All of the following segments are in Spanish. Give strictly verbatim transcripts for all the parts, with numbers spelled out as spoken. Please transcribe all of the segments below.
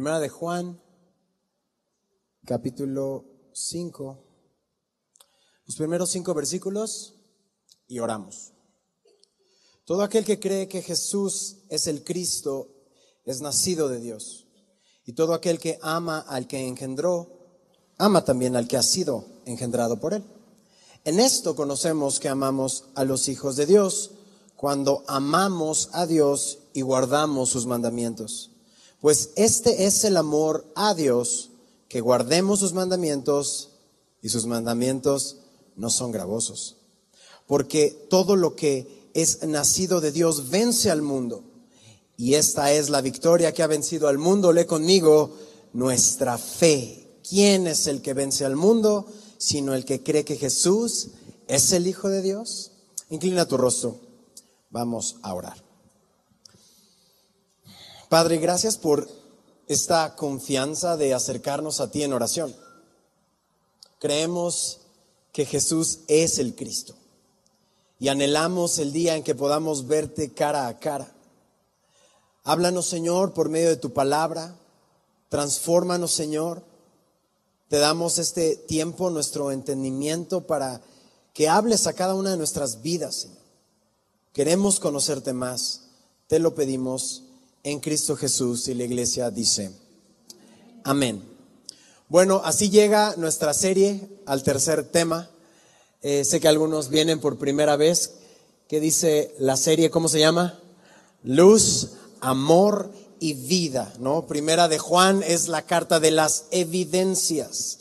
Primera de Juan, capítulo cinco, los primeros cinco versículos y oramos. Todo aquel que cree que Jesús es el Cristo es nacido de Dios, y todo aquel que ama al que engendró, ama también al que ha sido engendrado por él. En esto conocemos que amamos a los hijos de Dios, cuando amamos a Dios y guardamos sus mandamientos. Pues este es el amor a Dios, que guardemos sus mandamientos, y sus mandamientos no son gravosos. Porque todo lo que es nacido de Dios vence al mundo, y esta es la victoria que ha vencido al mundo. Lee conmigo, nuestra fe. ¿Quién es el que vence al mundo, sino el que cree que Jesús es el Hijo de Dios? Inclina tu rostro, vamos a orar. Padre, gracias por esta confianza de acercarnos a ti en oración. Creemos que Jesús es el Cristo y anhelamos el día en que podamos verte cara a cara. Háblanos, Señor, por medio de tu palabra. Transfórmanos, Señor. Te damos este tiempo, nuestro entendimiento, para que hables a cada una de nuestras vidas, Señor. Queremos conocerte más. Te lo pedimos en Cristo Jesús, y la iglesia dice amén. Bueno, así llega nuestra serie al tercer tema. eh, Sé que algunos vienen por primera vez. ¿Qué dice la serie? ¿Cómo se llama? Luz, amor y vida, ¿no? Primera de Juan es la carta de las evidencias.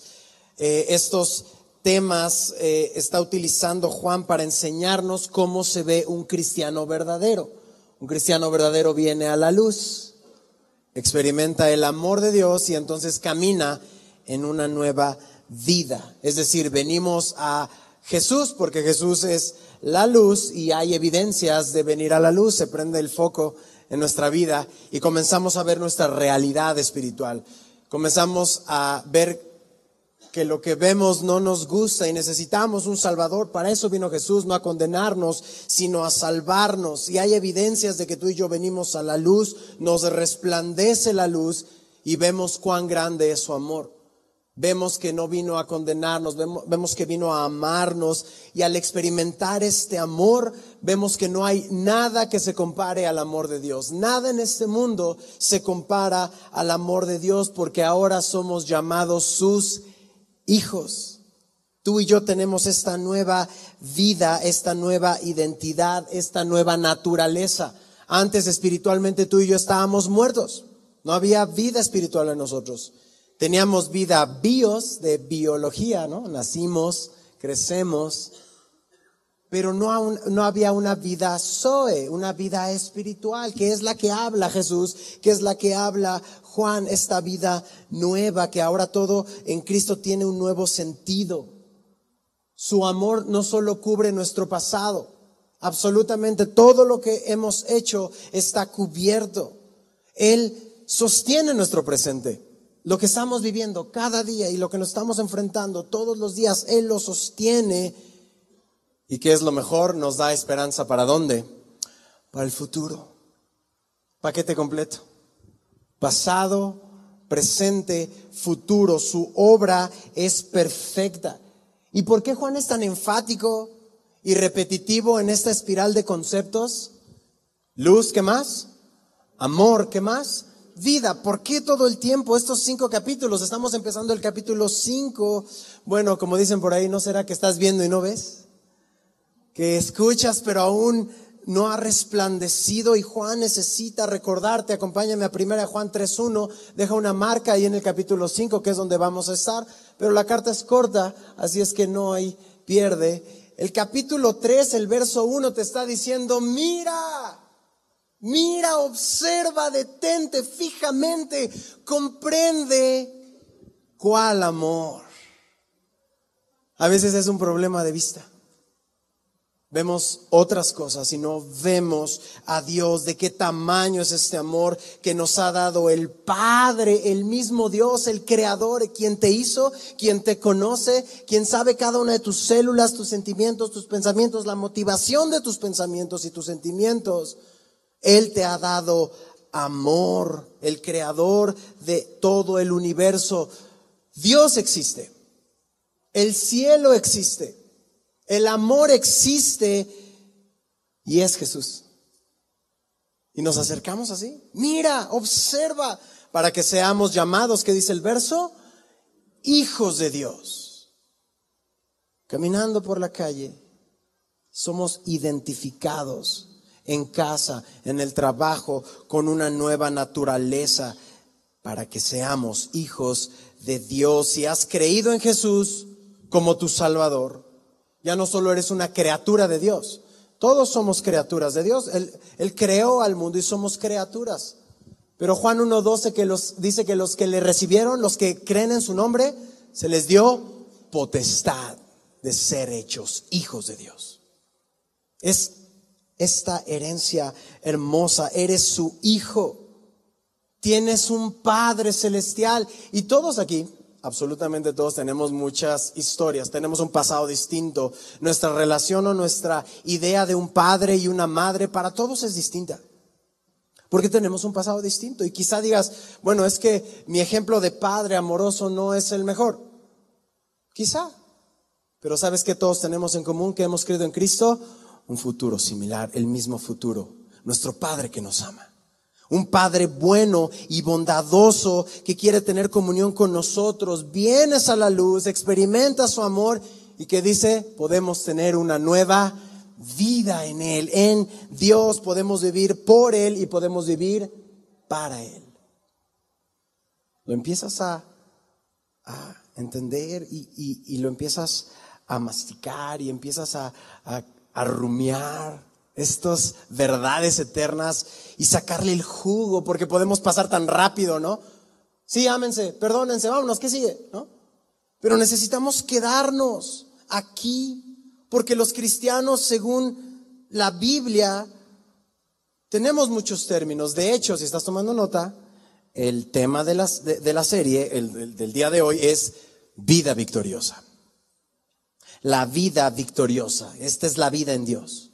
eh, Estos temas eh, está utilizando Juan para enseñarnos cómo se ve un cristiano verdadero. Un cristiano verdadero viene a la luz, experimenta el amor de Dios y entonces camina en una nueva vida. Es decir, venimos a Jesús porque Jesús es la luz y hay evidencias de venir a la luz. Se prende el foco en nuestra vida y comenzamos a ver nuestra realidad espiritual. Comenzamos a ver que lo que vemos no nos gusta y necesitamos un Salvador. Para eso vino Jesús, no a condenarnos, sino a salvarnos. Y hay evidencias de que tú y yo venimos a la luz, nos resplandece la luz y vemos cuán grande es su amor. Vemos que no vino a condenarnos, vemos, vemos que vino a amarnos. Y al experimentar este amor, vemos que no hay nada que se compare al amor de Dios. Nada en este mundo se compara al amor de Dios, porque ahora somos llamados sus hijos. Tú y yo tenemos esta nueva vida, esta nueva identidad, esta nueva naturaleza. Antes, espiritualmente, tú y yo estábamos muertos. No había vida espiritual en nosotros. Teníamos vida bios, de biología, ¿no? Nacimos, crecemos, pero no, no había una vida zoe, una vida espiritual, que es la que habla Jesús, que es la que habla Juan, esta vida nueva, que ahora todo en Cristo tiene un nuevo sentido. Su amor no solo cubre nuestro pasado, absolutamente todo lo que hemos hecho está cubierto. Él sostiene nuestro presente, lo que estamos viviendo cada día y lo que nos estamos enfrentando todos los días. Él lo sostiene. ¿Y qué es lo mejor? Nos da esperanza. ¿Para dónde? Para el futuro. Paquete completo. Pasado, presente, futuro. Su obra es perfecta. ¿Y por qué Juan es tan enfático y repetitivo en esta espiral de conceptos? Luz, ¿qué más? Amor, ¿qué más? Vida. ¿Por qué todo el tiempo estos cinco capítulos? Estamos empezando el capítulo cinco. Bueno, como dicen por ahí, ¿no será que estás viendo y no ves? Que escuchas pero aún no ha resplandecido, y Juan necesita recordarte. Acompáñame a primera de Juan tres uno, deja una marca ahí en el capítulo cinco, que es donde vamos a estar, pero la carta es corta, así es que no hay pierde. El capítulo tres, el verso uno te está diciendo: mira, mira, observa, detente fijamente, comprende cuál amor. A veces es un problema de vista. Vemos otras cosas y no vemos a Dios. ¿De qué tamaño es este amor que nos ha dado el Padre, el mismo Dios, el Creador, quien te hizo, quien te conoce, quien sabe cada una de tus células, tus sentimientos, tus pensamientos, la motivación de tus pensamientos y tus sentimientos? Él te ha dado amor, el creador de todo el universo. Dios existe, el cielo existe, el amor existe y es Jesús. Y nos acercamos así, mira, observa, para que seamos llamados, ¿qué dice el verso? Hijos de Dios. Caminando por la calle, somos identificados en casa, en el trabajo, con una nueva naturaleza, para que seamos hijos de Dios. Si has creído en Jesús como tu Salvador, ya no solo eres una criatura de Dios. Todos somos criaturas de Dios. Él, él creó al mundo y somos criaturas. Pero Juan uno doce que los, dice que los que le recibieron, los que creen en su nombre, se les dio potestad de ser hechos hijos de Dios. Es esta herencia hermosa. Eres su hijo. Tienes un Padre celestial. Y todos aquí, absolutamente todos, tenemos muchas historias, tenemos un pasado distinto. Nuestra relación o nuestra idea de un padre y una madre para todos es distinta, porque tenemos un pasado distinto. Y quizá digas, bueno, es que mi ejemplo de padre amoroso no es el mejor. Quizá. Pero ¿sabes qué todos tenemos en común? Que hemos creído en Cristo. Un futuro similar, el mismo futuro. Nuestro Padre que nos ama. Un Padre bueno y bondadoso que quiere tener comunión con nosotros. Vienes a la luz, experimentas su amor y que dice, podemos tener una nueva vida en Él, en Dios. Podemos vivir por Él y podemos vivir para Él. Lo empiezas a, a entender y, y, y lo empiezas a masticar y empiezas a, a, a rumiar estas verdades eternas y sacarle el jugo, porque podemos pasar tan rápido, ¿no? Sí, ámense, perdónense, vámonos, ¿qué sigue? ¿No? Pero necesitamos quedarnos aquí, porque los cristianos, según la Biblia, tenemos muchos términos. De hecho, si estás tomando nota, el tema de, las, de, de la serie, el, el del día de hoy, es vida victoriosa. La vida victoriosa. Esta es la vida en Dios.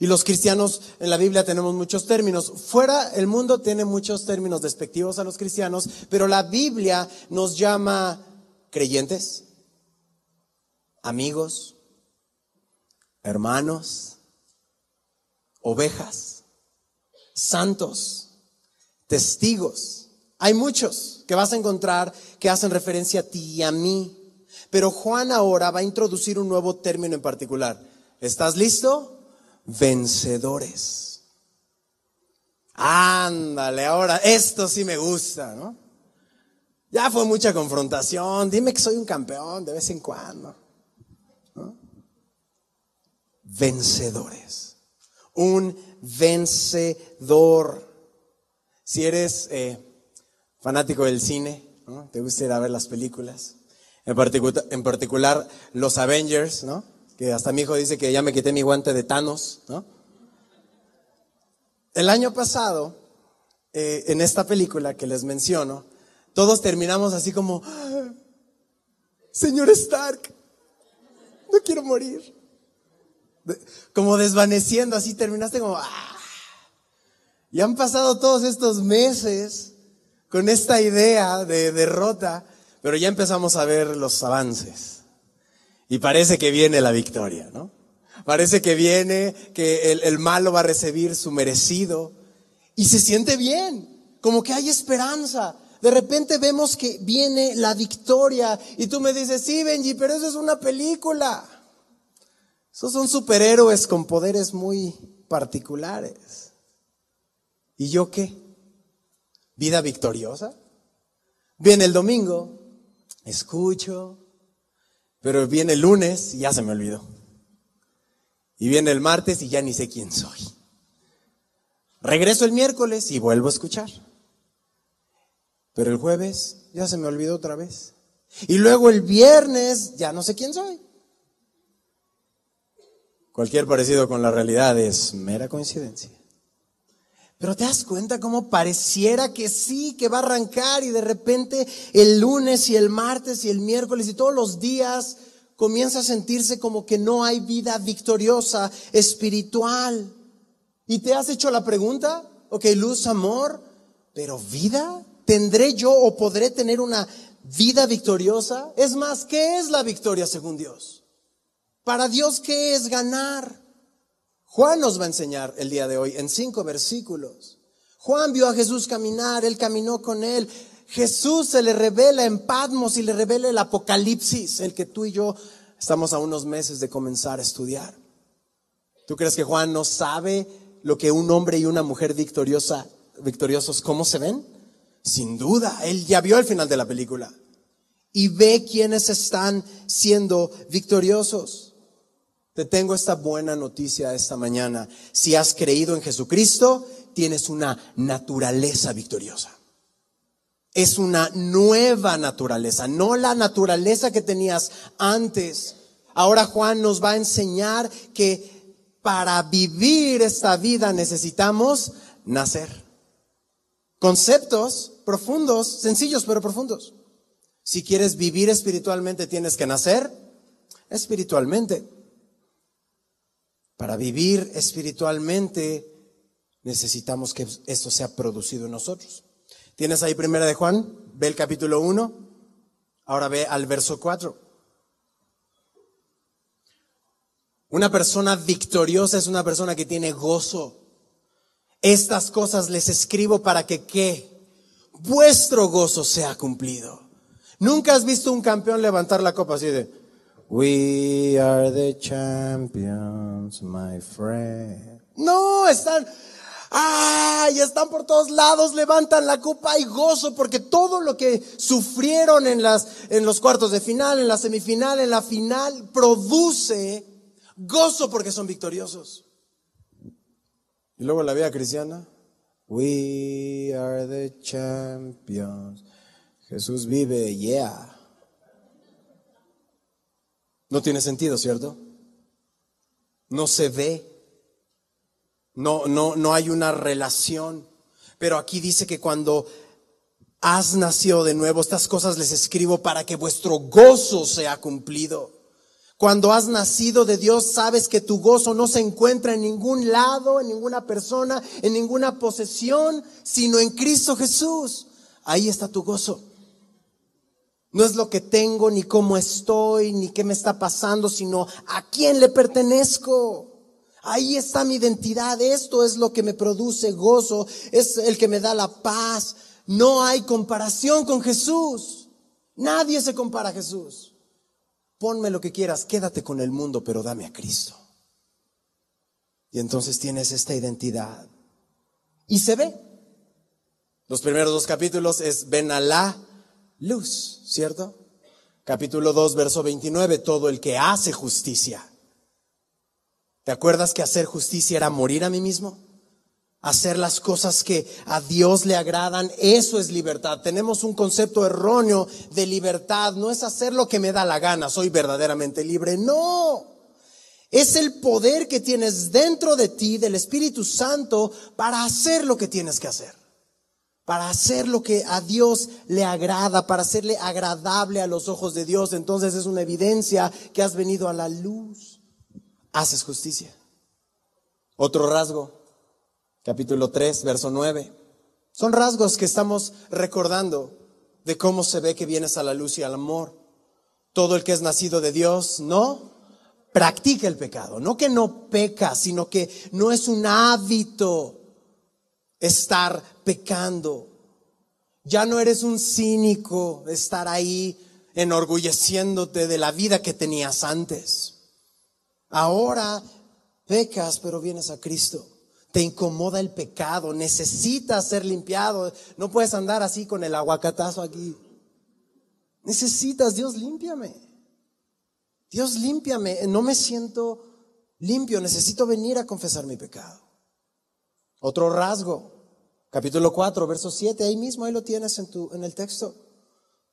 Y los cristianos en la Biblia tenemos muchos términos. Fuera el mundo tiene muchos términos despectivos a los cristianos, pero la Biblia nos llama creyentes, amigos, hermanos, ovejas, santos, testigos. Hay muchos que vas a encontrar que hacen referencia a ti y a mí. Pero Juan ahora va a introducir un nuevo término en particular. ¿Estás listo? Vencedores. Ándale, ahora esto sí me gusta, ¿no? Ya fue mucha confrontación. Dime que soy un campeón de vez en cuando, ¿no? Vencedores. Un vencedor. Si eres eh, fanático del cine, ¿no? Te gusta ir a ver las películas, en, particu- en particular los Avengers, ¿no? Que hasta mi hijo dice que ya me quité mi guante de Thanos, ¿no? El año pasado, eh, en esta película que les menciono, todos terminamos así como, ¡ah, señor Stark, no quiero morir! De, como desvaneciendo, así terminaste como, ¡ah! Y han pasado todos estos meses con esta idea de derrota, pero ya empezamos a ver los avances. Y parece que viene la victoria, ¿no? Parece que viene, que el, el malo va a recibir su merecido. Y se siente bien, como que hay esperanza. De repente vemos que viene la victoria. Y tú me dices, sí, Benji, pero eso es una película. Esos son superhéroes con poderes muy particulares. ¿Y yo qué? ¿Vida victoriosa? Viene el domingo, escucho. Pero viene el lunes y ya se me olvidó. Y viene el martes y ya ni sé quién soy. Regreso el miércoles y vuelvo a escuchar. Pero el jueves ya se me olvidó otra vez. Y luego el viernes ya no sé quién soy. Cualquier parecido con la realidad es mera coincidencia. Pero te das cuenta cómo pareciera que sí, que va a arrancar, y de repente el lunes y el martes y el miércoles y todos los días comienza a sentirse como que no hay vida victoriosa espiritual. Y te has hecho la pregunta, Ok, luz, amor, pero vida. ¿Tendré yo o podré tener una vida victoriosa? Es más, ¿qué es la victoria según Dios? Para Dios, ¿qué es ganar? Juan nos va a enseñar el día de hoy en cinco versículos. Juan vio a Jesús caminar, él caminó con él. Jesús se le revela en Patmos y le revela el Apocalipsis, el que tú y yo estamos a unos meses de comenzar a estudiar. ¿Tú crees que Juan no sabe lo que un hombre y una mujer victoriosa, victoriosos, cómo se ven? Sin duda, él ya vio el final de la película y ve quienes están siendo victoriosos. Te tengo esta buena noticia esta mañana. Si has creído en Jesucristo, tienes una naturaleza victoriosa. Es una nueva naturaleza, no la naturaleza que tenías antes. Ahora Juan nos va a enseñar que para vivir esta vida necesitamos nacer. Conceptos profundos, sencillos pero profundos. Si quieres vivir espiritualmente, tienes que nacer espiritualmente. Para vivir espiritualmente, necesitamos que esto sea producido en nosotros. Tienes ahí Primera de Juan, ve el capítulo uno, ahora ve al verso cuatro. Una persona victoriosa es una persona que tiene gozo. Estas cosas les escribo para que, ¿qué? Vuestro gozo sea cumplido. Nunca has visto un campeón levantar la copa así de, we are the champions, my friend. No, están... ¡Ah! Y están por todos lados, levantan la copa y gozo porque todo lo que sufrieron en, las, en los cuartos de final, en la semifinal, en la final, produce gozo porque son victoriosos. Y luego la vida cristiana, we are the champions, Jesús vive, yeah. No tiene sentido, ¿cierto? No se ve. No, no, no hay una relación. Pero aquí dice que cuando has nacido de nuevo, estas cosas les escribo para que vuestro gozo sea cumplido. Cuando has nacido de Dios, sabes que tu gozo no se encuentra en ningún lado, en ninguna persona, en ninguna posesión, sino en Cristo Jesús. Ahí está tu gozo. No es lo que tengo, ni cómo estoy, ni qué me está pasando, sino a quién le pertenezco. Ahí está mi identidad, esto es lo que me produce gozo, es el que me da la paz. No hay comparación con Jesús, nadie se compara a Jesús. Ponme lo que quieras, quédate con el mundo, pero dame a Cristo. Y entonces tienes esta identidad y se ve. Los primeros dos capítulos es ven a la luz, ¿cierto? Capítulo dos, verso veintinueve, todo el que hace justicia. ¿Te acuerdas que hacer justicia era morir a mí mismo? Hacer las cosas que a Dios le agradan, eso es libertad. Tenemos un concepto erróneo de libertad. No es hacer lo que me da la gana, soy verdaderamente libre. No, es el poder que tienes dentro de ti, del Espíritu Santo, para hacer lo que tienes que hacer. Para hacer lo que a Dios le agrada, para hacerle agradable a los ojos de Dios. Entonces es una evidencia que has venido a la luz. Haces justicia. Otro rasgo, capítulo tres, verso nueve. Son rasgos que estamos recordando de cómo se ve que vienes a la luz y al amor. Todo el que es nacido de Dios no practica el pecado. No que no peca, sino que no es un hábito estar pecando. Ya no eres un cínico estar ahí enorgulleciéndote de la vida que tenías antes. Ahora pecas, pero vienes a Cristo. Te incomoda el pecado, necesitas ser limpiado. No puedes andar así con el aguacatazo aquí. Necesitas, Dios, límpiame. Dios, límpiame. No me siento limpio, necesito venir a confesar mi pecado. Otro rasgo, capítulo cuatro, verso siete, ahí mismo, ahí lo tienes en, tu, en el texto.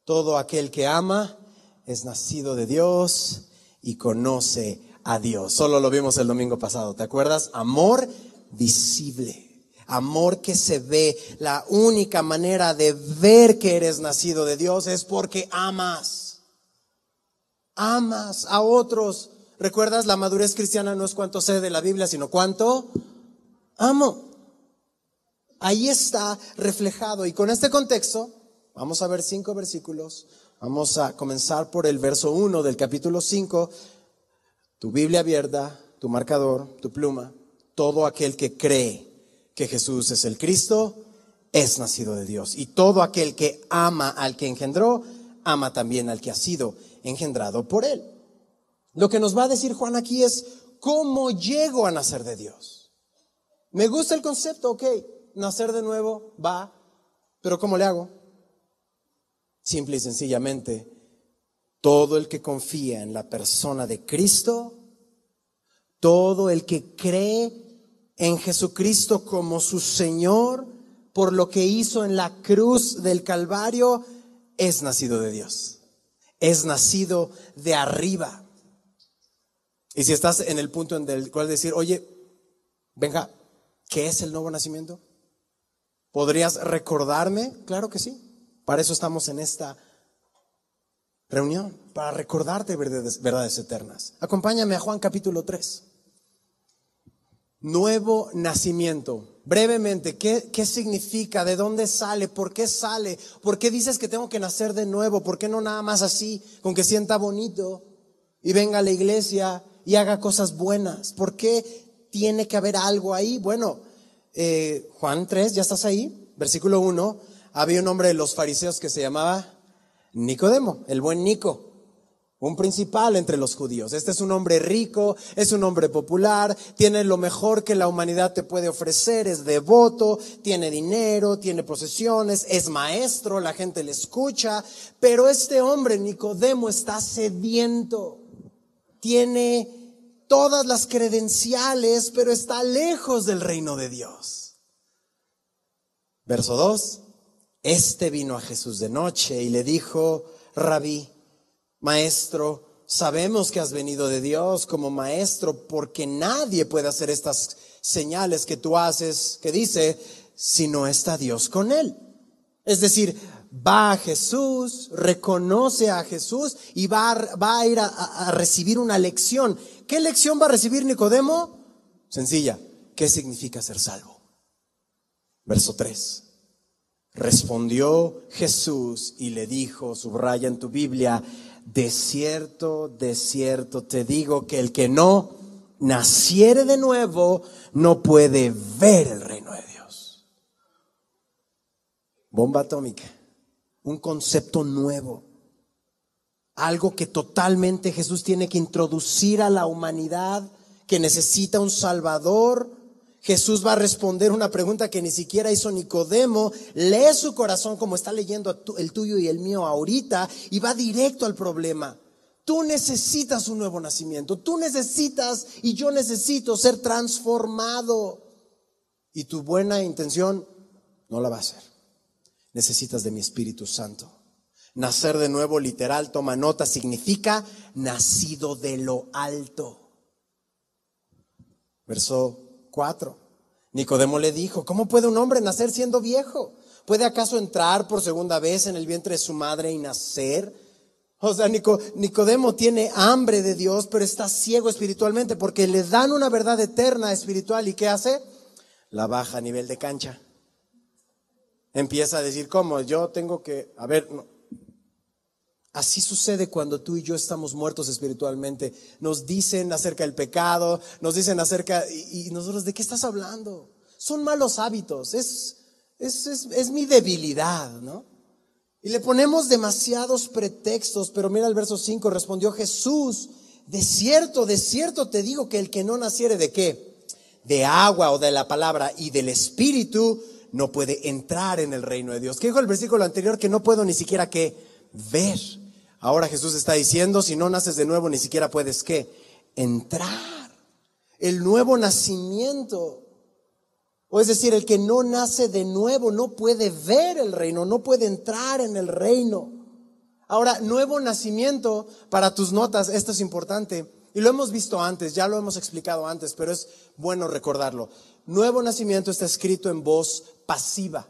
Todo aquel que ama es nacido de Dios y conoce a Dios. Solo lo vimos el domingo pasado, ¿te acuerdas? Amor visible, amor que se ve. La única manera de ver que eres nacido de Dios es porque amas. Amas a otros. ¿Recuerdas? La madurez cristiana no es cuánto sé de la Biblia, sino cuánto amo. ahí está reflejado. Y con este contexto, vamos a ver cinco versículos. Vamos a comenzar por el verso uno del capítulo cinco. Tu Biblia abierta, tu marcador, tu pluma. Todo aquel que cree que Jesús es el Cristo es nacido de Dios. Y todo aquel que ama al que engendró, ama también al que ha sido engendrado por él. Lo que nos va a decir Juan aquí es cómo llego a nacer de Dios. Me gusta el concepto, ok, nacer de nuevo, va, pero ¿cómo le hago? Simple y sencillamente, todo el que confía en la persona de Cristo, todo el que cree en Jesucristo como su Señor, por lo que hizo en la cruz del Calvario, es nacido de Dios, es nacido de arriba. Y si estás en el punto en el cual decir, oye, venga, ¿qué es el nuevo nacimiento? ¿Podrías recordarme? Claro que sí, para eso estamos en esta reunión, para recordarte verdades, verdades eternas. Acompáñame a Juan capítulo tres. Nuevo nacimiento. Brevemente, ¿qué, ¿qué significa? ¿De dónde sale? ¿Por qué sale? ¿Por qué dices que tengo que nacer de nuevo? ¿Por qué no nada más así, con que sienta bonito y venga a la iglesia y haga cosas buenas? ¿Por qué tiene que haber algo ahí? Bueno, eh, Juan tres, ¿ya estás ahí? Versículo uno, había un hombre de los fariseos que se llamaba Nicodemo, el buen Nico. Un principal entre los judíos. Este es un hombre rico, es un hombre popular, tiene lo mejor que la humanidad te puede ofrecer, es devoto, tiene dinero, tiene posesiones, es maestro, la gente le escucha. Pero este hombre, Nicodemo, está sediento, tiene todas las credenciales, pero está lejos del reino de Dios. Verso dos, este vino a Jesús de noche y le dijo, Rabí, maestro, sabemos que has venido de Dios como maestro, porque nadie puede hacer estas señales que tú haces, que dice, si no está Dios con él. Es decir, va a Jesús, reconoce a Jesús y va a, va a ir a, a recibir una lección. ¿Qué lección va a recibir Nicodemo? Sencilla, ¿qué significa ser salvo? Verso tres. Respondió Jesús y le dijo, subraya en tu Biblia, de cierto, de cierto te digo que el que no naciere de nuevo no puede ver el reino de Dios. Bomba atómica, un concepto nuevo, algo que totalmente Jesús tiene que introducir a la humanidad que necesita un Salvador. Jesús va a responder una pregunta que ni siquiera hizo Nicodemo. Lee su corazón como está leyendo el tuyo y el mío ahorita y va directo al problema. Tú necesitas un nuevo nacimiento. Tú necesitas y yo necesito ser transformado. Y tu buena intención no la va a hacer. Necesitas de mi Espíritu Santo. Nacer de nuevo, literal, toma nota, significa nacido de lo alto. Verso cuatro. Nicodemo le dijo, ¿cómo puede un hombre nacer siendo viejo? ¿Puede acaso entrar por segunda vez en el vientre de su madre y nacer? O sea, Nico, Nicodemo tiene hambre de Dios, pero está ciego espiritualmente porque le dan una verdad eterna espiritual. ¿Y qué hace? La baja a nivel de cancha. Empieza a decir, ¿cómo? Yo tengo que, a ver, no. Así sucede cuando tú y yo estamos muertos espiritualmente. Nos dicen acerca del pecado, nos dicen acerca, y, y nosotros, ¿de qué estás hablando? Son malos hábitos, es, es, es, es mi debilidad, ¿no? Y le ponemos demasiados pretextos, pero mira el verso cinco, respondió Jesús, de cierto, de cierto te digo que el que no naciere de qué, de agua o de la palabra y del Espíritu, no puede entrar en el reino de Dios. ¿Qué dijo el versículo anterior? Que no puedo ni siquiera que ver. Ahora Jesús está diciendo, si no naces de nuevo, ni siquiera puedes ¿qué? Entrar. El nuevo nacimiento. O es decir, el que no nace de nuevo no puede ver el reino, no puede entrar en el reino. Ahora, nuevo nacimiento, para tus notas, esto es importante. Y lo hemos visto antes, ya lo hemos explicado antes, pero es bueno recordarlo. Nuevo nacimiento está escrito en voz pasiva.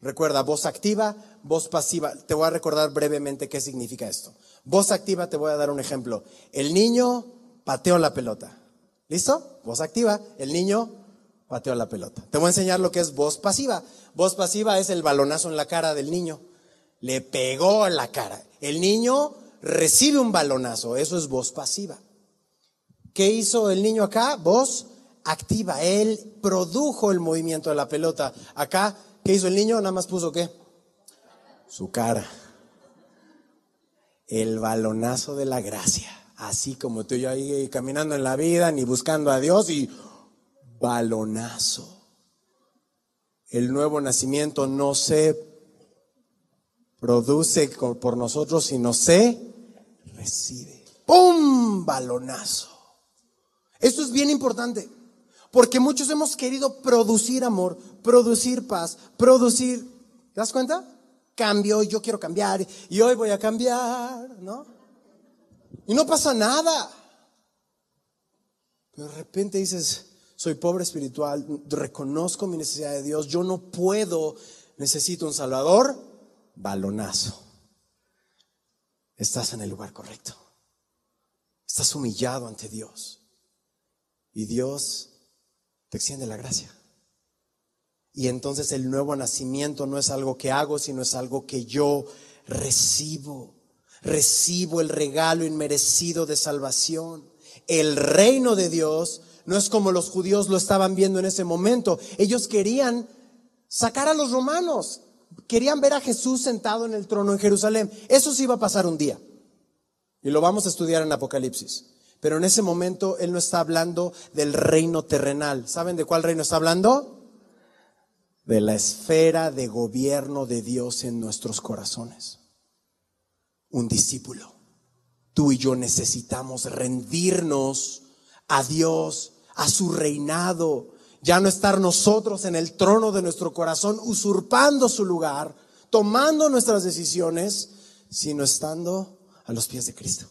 Recuerda, voz activa, voz pasiva. Te voy a recordar brevemente qué significa esto. Voz activa, te voy a dar un ejemplo. El niño pateó la pelota. ¿Listo? Voz activa. El niño pateó la pelota. Te voy a enseñar lo que es voz pasiva. Voz pasiva es el balonazo en la cara del niño. Le pegó en la cara. El niño recibe un balonazo. Eso es voz pasiva. ¿Qué hizo el niño acá? Voz activa. Él produjo el movimiento de la pelota. Acá, ¿qué hizo el niño? Nada más puso ¿qué? Su cara. El balonazo de la gracia. Así como tú y yo ahí caminando en la vida, ni buscando a Dios y balonazo. El nuevo nacimiento no se produce por nosotros, sino se recibe. ¡Pum! Balonazo. Esto es bien importante, porque muchos hemos querido producir amor, producir paz, producir... ¿Te das cuenta? Cambio, yo quiero cambiar y hoy voy a cambiar, ¿no? Y no pasa nada. Pero de repente dices... Soy pobre espiritual, reconozco mi necesidad de Dios, yo no puedo, necesito un Salvador, balonazo. Estás en el lugar correcto. Estás humillado ante Dios. Y Dios te extiende la gracia. Y entonces el nuevo nacimiento no es algo que hago, sino es algo que yo recibo. Recibo el regalo inmerecido de salvación. El reino de Dios no es como los judíos lo estaban viendo en ese momento. Ellos querían sacar a los romanos. Querían ver a Jesús sentado en el trono en Jerusalén. Eso sí iba a pasar un día. Y lo vamos a estudiar en Apocalipsis. Pero en ese momento él no está hablando del reino terrenal. ¿Saben de cuál reino está hablando? De la esfera de gobierno de Dios en nuestros corazones. Un discípulo. Tú y yo necesitamos rendirnos a Dios, a su reinado, ya no estar nosotros en el trono de nuestro corazón usurpando su lugar, tomando nuestras decisiones, sino estando a los pies de Cristo,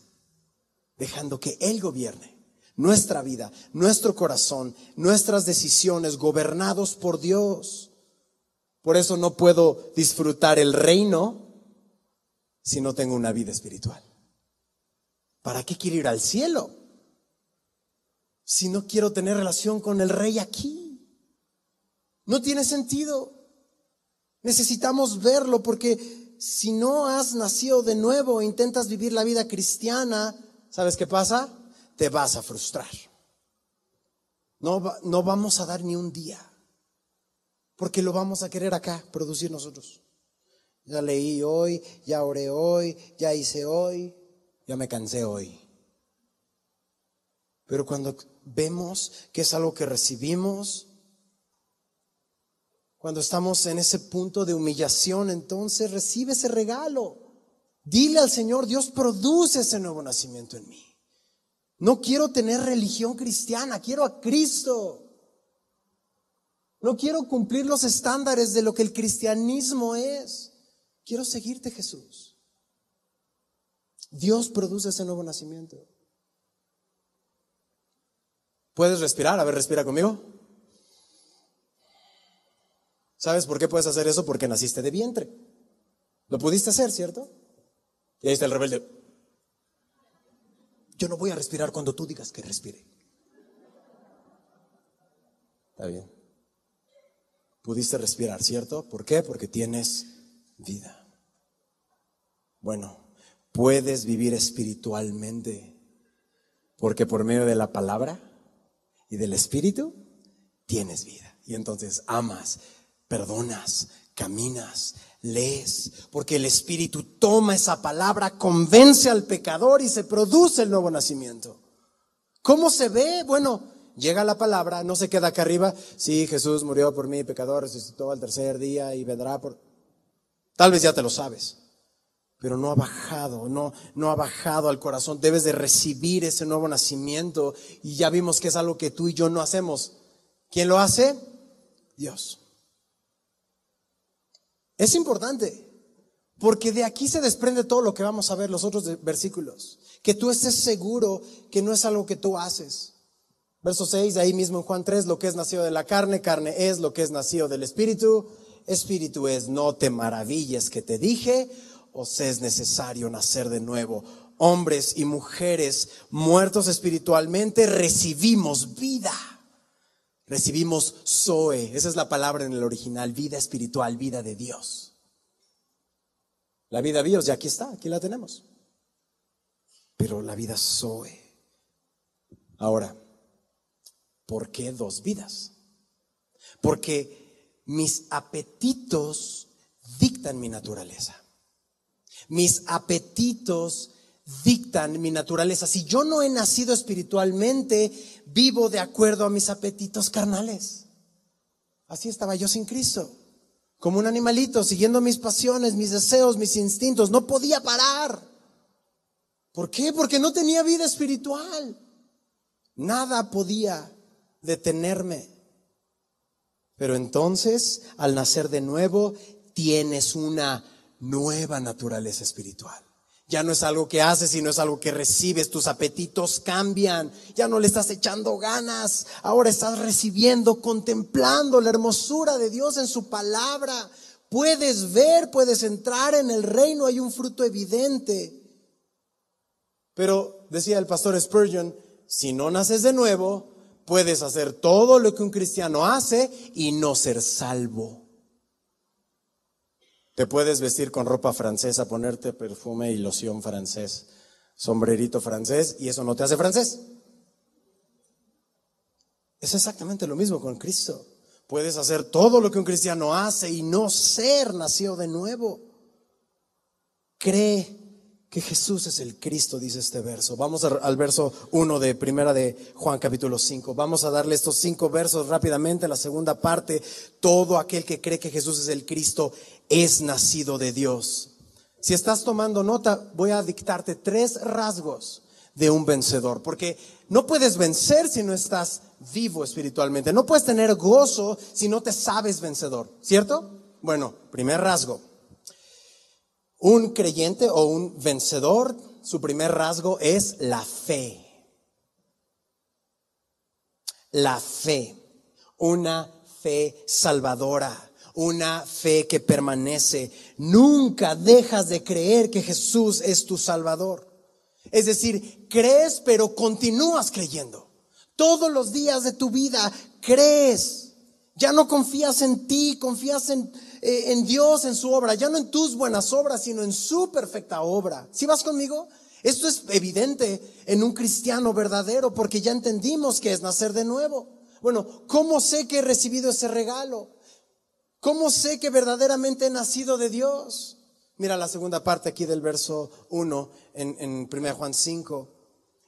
dejando que Él gobierne nuestra vida, nuestro corazón, nuestras decisiones, gobernados por Dios. Por eso no puedo disfrutar el reino si no tengo una vida espiritual. ¿Para qué quiero ir al cielo si no quiero tener relación con el rey aquí? No tiene sentido. Necesitamos verlo, porque si no has nacido de nuevo e intentas vivir la vida cristiana, ¿sabes qué pasa? Te vas a frustrar. No, no vamos a dar ni un día, porque lo vamos a querer acá producir nosotros. Ya leí hoy, ya oré hoy, ya hice hoy, ya me cansé hoy. Pero cuando vemos que es algo que recibimos, cuando estamos en ese punto de humillación, entonces recibe ese regalo. Dile al Señor: Dios, produce ese nuevo nacimiento en mí. No quiero tener religión cristiana, quiero a Cristo. No quiero cumplir los estándares de lo que el cristianismo es. Quiero seguirte, Jesús. Dios produce ese nuevo nacimiento. ¿Puedes respirar? A ver, respira conmigo. ¿Sabes por qué puedes hacer eso? Porque naciste de vientre. Lo pudiste hacer, ¿cierto? Y ahí está el rebelde. Yo no voy a respirar cuando tú digas que respire. Está bien. Pudiste respirar, ¿cierto? ¿Por qué? Porque tienes vida. Bueno, puedes vivir espiritualmente, porque por medio de la palabra y del Espíritu tienes vida. Y entonces amas, perdonas, caminas, lees, porque el Espíritu toma esa palabra, convence al pecador y se produce el nuevo nacimiento. ¿Cómo se ve? Bueno, llega la palabra, no se queda acá arriba. Sí, Jesús murió por mí, pecador, resucitó al tercer día y vendrá por... Tal vez ya te lo sabes, pero no ha bajado, no, no ha bajado al corazón. Debes de recibir ese nuevo nacimiento, y ya vimos que es algo que tú y yo no hacemos. ¿Quién lo hace? Dios. Es importante, porque de aquí se desprende todo lo que vamos a ver los otros versículos. Que tú estés seguro que no es algo que tú haces. Verso seis, ahí mismo en Juan tres, lo que es nacido de la carne, carne es; lo que es nacido del Espíritu, Espíritu es. No te maravilles que te dije: os es necesario nacer de nuevo. Hombres y mujeres muertos espiritualmente recibimos vida. Recibimos Zoe, esa es la palabra en el original, vida espiritual, vida de Dios. La vida Dios ya aquí está, aquí la tenemos. Pero la vida Zoe. Ahora, ¿por qué dos vidas? Porque mis apetitos dictan mi naturaleza. Mis apetitos dictan mi naturaleza. Si yo no he nacido espiritualmente, vivo de acuerdo a mis apetitos carnales. Así estaba yo sin Cristo, como un animalito, siguiendo mis pasiones, mis deseos, mis instintos. No podía parar. ¿Por qué? Porque no tenía vida espiritual. Nada podía detenerme. Pero entonces, al nacer de nuevo, tienes una nueva naturaleza espiritual. Ya no es algo que haces, sino es algo que recibes. Tus apetitos cambian. Ya no le estás echando ganas. Ahora estás recibiendo, contemplando la hermosura de Dios en su palabra. Puedes ver, puedes entrar en el reino. Hay un fruto evidente. Pero decía el pastor Spurgeon, si no naces de nuevo, puedes hacer todo lo que un cristiano hace y no ser salvo. Te puedes vestir con ropa francesa, ponerte perfume y loción francés, sombrerito francés, y eso no te hace francés. Es exactamente lo mismo con Cristo. Puedes hacer todo lo que un cristiano hace y no ser nacido de nuevo. Cree que Jesús es el Cristo, dice este verso. Vamos al verso uno de Primera de Juan capítulo cinco. Vamos a darle estos cinco versos rápidamente. La segunda parte, todo aquel que cree que Jesús es el Cristo es nacido de Dios. Si estás tomando nota, voy a dictarte tres rasgos de un vencedor, porque no puedes vencer si no estás vivo espiritualmente. No puedes tener gozo si no te sabes vencedor, ¿cierto? Bueno, primer rasgo. Un creyente o un vencedor, su primer rasgo es la fe. La fe, una fe salvadora, una fe que permanece. Nunca dejas de creer que Jesús es tu Salvador. Es decir, crees pero continúas creyendo. Todos los días de tu vida crees. Ya no confías en ti, confías en en Dios, en su obra, ya no en tus buenas obras, sino en su perfecta obra. ¿Sí vas conmigo? Esto es evidente en un cristiano verdadero, porque ya entendimos que es nacer de nuevo. Bueno, ¿cómo sé que he recibido ese regalo? ¿Cómo sé que verdaderamente he nacido de Dios? Mira la segunda parte aquí del verso uno en, en Primera Juan cinco.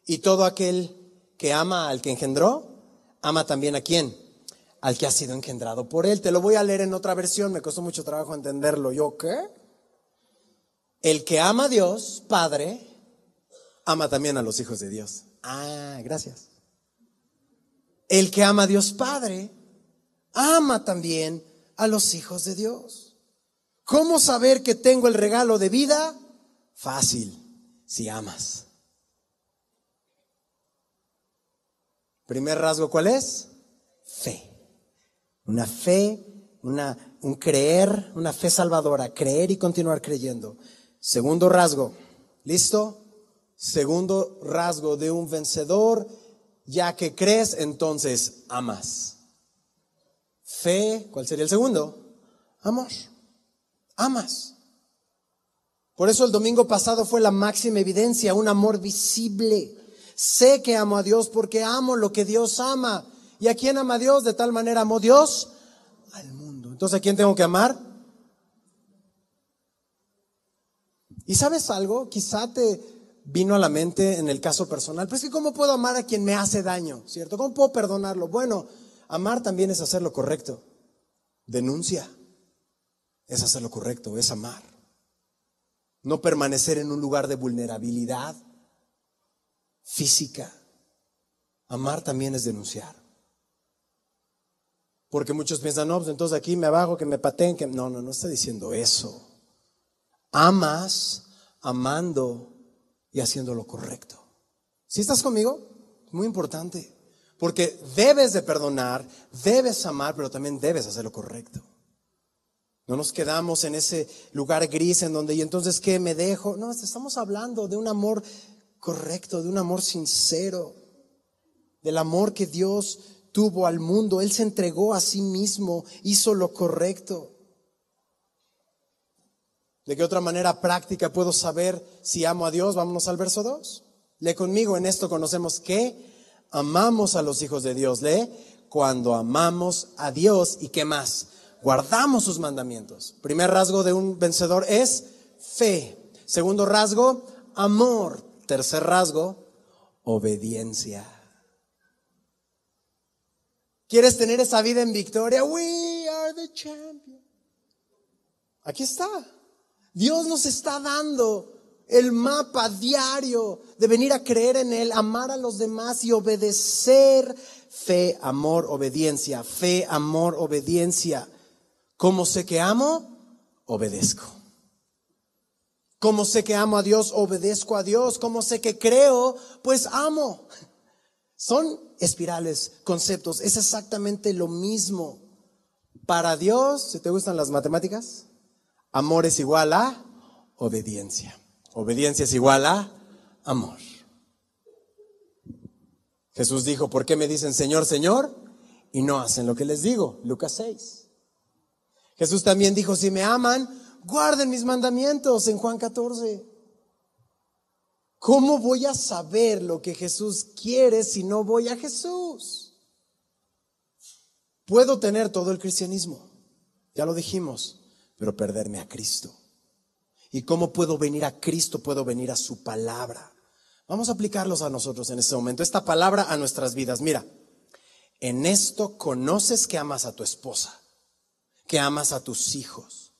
Y todo aquel que ama al que engendró, ama también a ¿quién? Al que ha sido engendrado por él. Te lo voy a leer en otra versión, me costó mucho trabajo entenderlo. ¿Yo qué? El que ama a Dios, Padre, ama también a los hijos de Dios. Ah, gracias. El que ama a Dios, Padre, ama también a los hijos de Dios. ¿Cómo saber que tengo el regalo de vida? Fácil, si amas. Primer rasgo, ¿cuál es? Fe. Una fe, una, un creer, una fe salvadora, creer y continuar creyendo. Segundo rasgo, ¿listo? Segundo rasgo de un vencedor, ya que crees, entonces amas. Fe, ¿cuál sería el segundo? Amor, amas. Por eso el domingo pasado fue la máxima evidencia, un amor visible. Sé que amo a Dios porque amo lo que Dios ama. ¿Y a quién ama Dios? De tal manera amó Dios al mundo. Entonces, ¿a quién tengo que amar? ¿Y sabes algo? Quizá te vino a la mente en el caso personal, pero es que ¿cómo puedo amar a quien me hace daño? ¿Cierto? ¿Cómo puedo perdonarlo? Bueno, amar también es hacer lo correcto. Denuncia es hacer lo correcto, es amar. No permanecer en un lugar de vulnerabilidad física. Amar también es denunciar. Porque muchos piensan, no, pues entonces aquí me abajo, que me pateen, que... No, no, no está diciendo eso. Amas amando y haciendo lo correcto. ¿Sí estás conmigo? Muy importante. Porque debes de perdonar, debes amar, pero también debes hacer lo correcto. No nos quedamos en ese lugar gris en donde, ¿y entonces qué? ¿Me dejo? No, estamos hablando de un amor correcto, de un amor sincero, del amor que Dios obtuvo al mundo. Él se entregó a sí mismo, hizo lo correcto. ¿De qué otra manera práctica puedo saber si amo a Dios? Vámonos al verso dos. Lee conmigo, en esto conocemos que amamos a los hijos de Dios. Lee, cuando amamos a Dios y qué más, guardamos sus mandamientos. Primer rasgo de un vencedor es fe. Segundo rasgo, amor. Tercer rasgo, obediencia. ¿Quieres tener esa vida en victoria? We are the champions. Aquí está. Dios nos está dando el mapa diario de venir a creer en Él, amar a los demás y obedecer. Fe, amor, obediencia. Fe, amor, obediencia. ¿Cómo sé que amo? Obedezco. ¿Cómo sé que amo a Dios? Obedezco a Dios. ¿Cómo sé que creo? Pues amo. Son espirales, conceptos. Es exactamente lo mismo. Para Dios, si te gustan las matemáticas, amor es igual a obediencia. Obediencia es igual a amor. Jesús dijo, ¿por qué me dicen Señor, Señor? Y no hacen lo que les digo. Lucas seis. Jesús también dijo, si me aman, guarden mis mandamientos, en Juan catorce. ¿Cómo voy a saber lo que Jesús quiere si no voy a Jesús? Puedo tener todo el cristianismo, ya lo dijimos, pero perderme a Cristo. ¿Y cómo puedo venir a Cristo? Puedo venir a su palabra. Vamos a aplicarlos a nosotros en este momento. Esta palabra a nuestras vidas. Mira, en esto conoces que amas a tu esposa, que amas a tus hijos.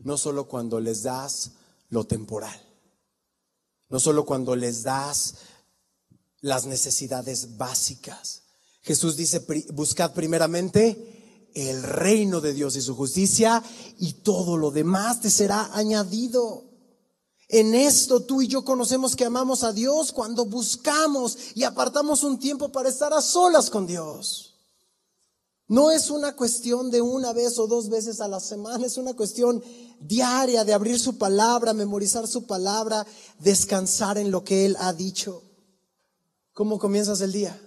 No solo cuando les das lo temporal. No solo cuando les das las necesidades básicas. Jesús dice, buscad primeramente el reino de Dios y su justicia, y todo lo demás te será añadido. En esto tú y yo conocemos que amamos a Dios cuando buscamos y apartamos un tiempo para estar a solas con Dios. No es una cuestión de una vez o dos veces a la semana, es una cuestión diaria de abrir su palabra, memorizar su palabra, descansar en lo que Él ha dicho. ¿Cómo comienzas el día?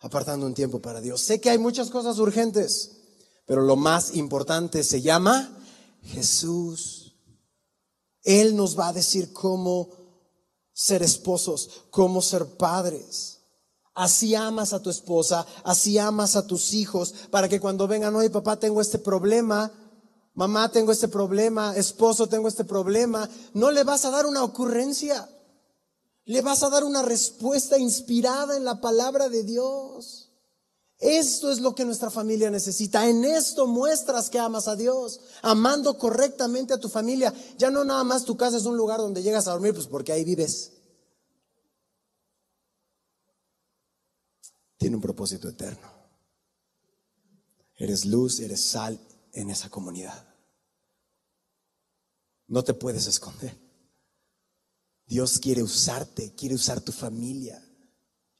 Apartando un tiempo para Dios. Sé que hay muchas cosas urgentes, pero lo más importante se llama Jesús. Él nos va a decir cómo ser esposos, cómo ser padres. Así amas a tu esposa, así amas a tus hijos, para que cuando vengan, oye papá, tengo este problema, mamá, tengo este problema, esposo, tengo este problema, no le vas a dar una ocurrencia, le vas a dar una respuesta inspirada en la palabra de Dios. Esto es lo que nuestra familia necesita. En esto muestras que amas a Dios, amando correctamente a tu familia. Ya no nada más tu casa es un lugar donde llegas a dormir, pues porque ahí vives. Tiene un propósito eterno. Eres luz, eres sal en esa comunidad. No te puedes esconder. Dios quiere usarte, quiere usar tu familia.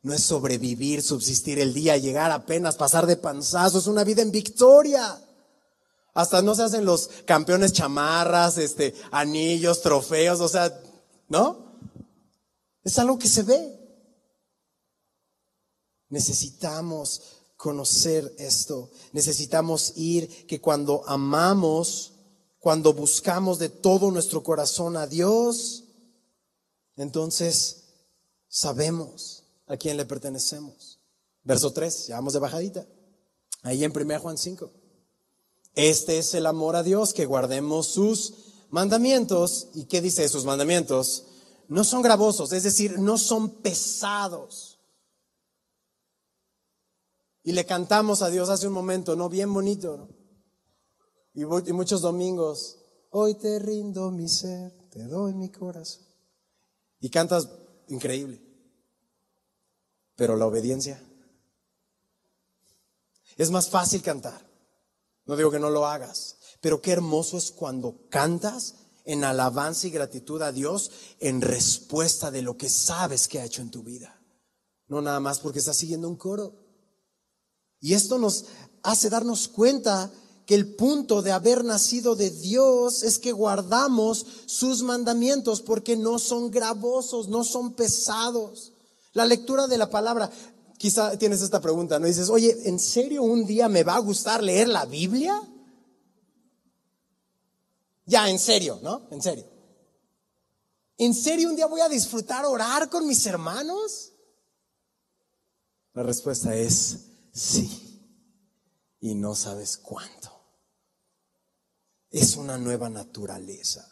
No es sobrevivir, subsistir el día, llegar apenas, pasar de panzazo. Es una vida en victoria. Hasta no se hacen los campeones chamarras, este, anillos, trofeos, o sea, ¿no? Es algo que se ve. Necesitamos conocer esto. Necesitamos ir que cuando amamos, cuando buscamos de todo nuestro corazón a Dios, entonces sabemos a quién le pertenecemos. Verso tres, ya vamos de bajadita. Ahí en Primera de Juan cinco. Este es el amor a Dios, que guardemos sus mandamientos. ¿Y qué dice sus mandamientos? No son gravosos, es decir, no son pesados. Y le cantamos a Dios hace un momento, ¿no? Bien bonito, ¿no? Y, voy, y muchos domingos, hoy te rindo mi ser, te doy mi corazón. Y cantas increíble. Pero la obediencia, es más fácil cantar, no digo que no lo hagas, pero qué hermoso es cuando cantas en alabanza y gratitud a Dios en respuesta de lo que sabes que ha hecho en tu vida, no nada más porque estás siguiendo un coro. Y esto nos hace darnos cuenta que el punto de haber nacido de Dios es que guardamos sus mandamientos, porque no son gravosos, no son pesados. La lectura de la palabra, quizá tienes esta pregunta, ¿no? Y dices, oye, ¿en serio un día me va a gustar leer la Biblia? Ya, en serio, ¿no? En serio. ¿En serio un día voy a disfrutar orar con mis hermanos? La respuesta es sí. Y no sabes cuánto. Es una nueva naturaleza.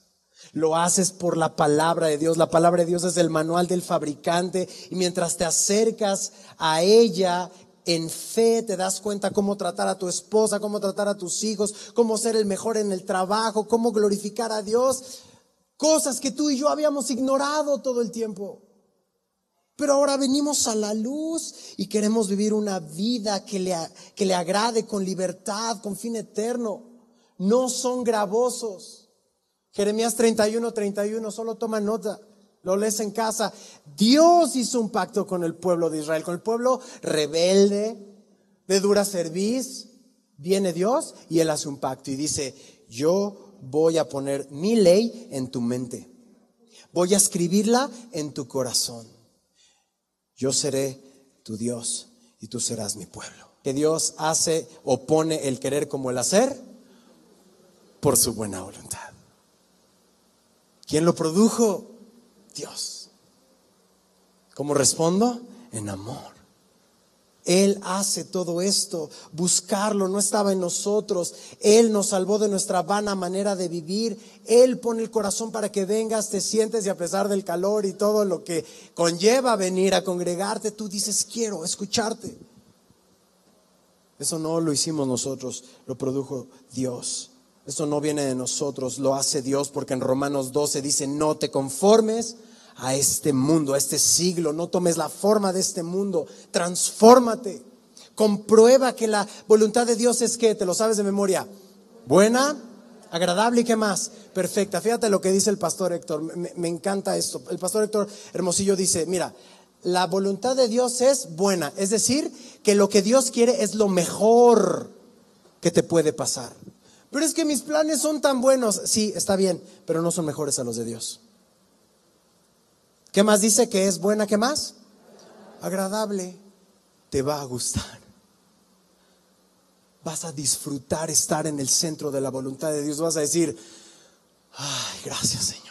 Lo haces por la palabra de Dios. La palabra de Dios es el manual del fabricante. Y mientras te acercas a ella en fe, te das cuenta cómo tratar a tu esposa, cómo tratar a tus hijos, cómo ser el mejor en el trabajo, cómo glorificar a Dios. Cosas que tú y yo habíamos ignorado todo el tiempo. Pero ahora venimos a la luz y queremos vivir una vida que le, que le agrade, con libertad, con fin eterno. No son gravosos. Jeremías treinta y uno, treinta y uno, solo toma nota, lo lees en casa. Dios hizo un pacto con el pueblo de Israel, con el pueblo rebelde, de dura cerviz. Viene Dios y Él hace un pacto y dice, yo voy a poner mi ley en tu mente. Voy a escribirla en tu corazón. Yo seré tu Dios y tú serás mi pueblo. Que Dios hace, opone el querer como el hacer por su buena voluntad. ¿Quién lo produjo? Dios. ¿Cómo respondo? En amor. Él hace todo esto. Buscarlo no estaba en nosotros. Él nos salvó de nuestra vana manera de vivir. Él pone el corazón para que vengas, te sientes y a pesar del calor y todo lo que conlleva venir a congregarte, tú dices, quiero escucharte. Eso no lo hicimos nosotros, lo produjo Dios. Esto no viene de nosotros, lo hace Dios, porque en Romanos doce dice, no te conformes a este mundo, a este siglo, no tomes la forma de este mundo, transfórmate, comprueba que la voluntad de Dios es que, te lo sabes de memoria, buena, agradable y qué más, perfecta. Fíjate lo que dice el pastor Héctor, me, me encanta esto, el pastor Héctor Hermosillo dice, mira, la voluntad de Dios es buena, es decir, que lo que Dios quiere es lo mejor que te puede pasar. Pero es que mis planes son tan buenos. Sí, está bien, pero no son mejores a los de Dios. ¿Qué más dice que es buena? ¿Qué más? Agradable. Te va a gustar. Vas a disfrutar estar en el centro de la voluntad de Dios. Vas a decir, ay, gracias, Señor.